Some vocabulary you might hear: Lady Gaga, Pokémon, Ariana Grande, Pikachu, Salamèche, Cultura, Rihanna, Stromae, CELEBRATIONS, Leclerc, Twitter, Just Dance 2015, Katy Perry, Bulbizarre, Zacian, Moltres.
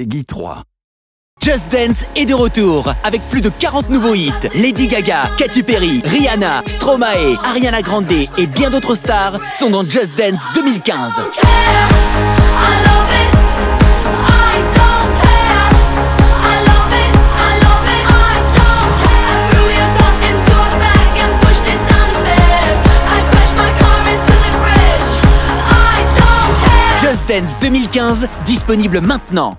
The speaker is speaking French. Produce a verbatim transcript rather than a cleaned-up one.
Peggy trois. Just Dance est de retour avec plus de quarante nouveaux hits. Lady Gaga, Katy Perry, Rihanna, Stromae, Ariana Grande et bien d'autres stars sont dans Just Dance deux mille quinze. Just Dance deux mille quinze, disponible maintenant.